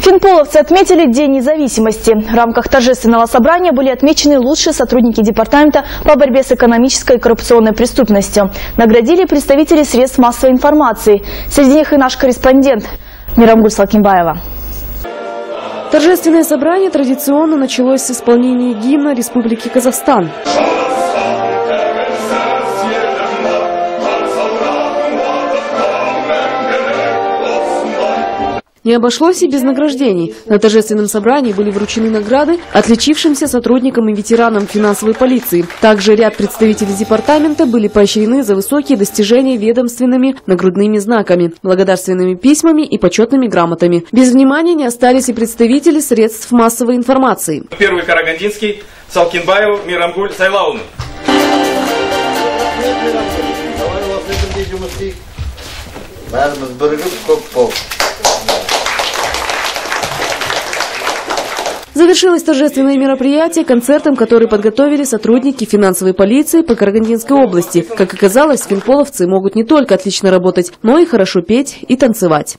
Финполовцы отметили День независимости. В рамках торжественного собрания были отмечены лучшие сотрудники департамента по борьбе с экономической и коррупционной преступностью. Наградили представители средств массовой информации. Среди них и наш корреспондент Мейрамгуль Салкимбаева. Торжественное собрание традиционно началось с исполнения гимна Республики Казахстан. Не обошлось и без награждений. На торжественном собрании были вручены награды отличившимся сотрудникам и ветеранам финансовой полиции. Также ряд представителей департамента были поощрены за высокие достижения ведомственными нагрудными знаками, благодарственными письмами и почетными грамотами. Без внимания не остались и представители средств массовой информации. Первый Карагандинский, Салкинбаеву, Мейрамгуль Сайлауны. Завершилось торжественное мероприятие концертом, который подготовили сотрудники финансовой полиции по Карагандинской области. Как оказалось, финполовцы могут не только отлично работать, но и хорошо петь и танцевать.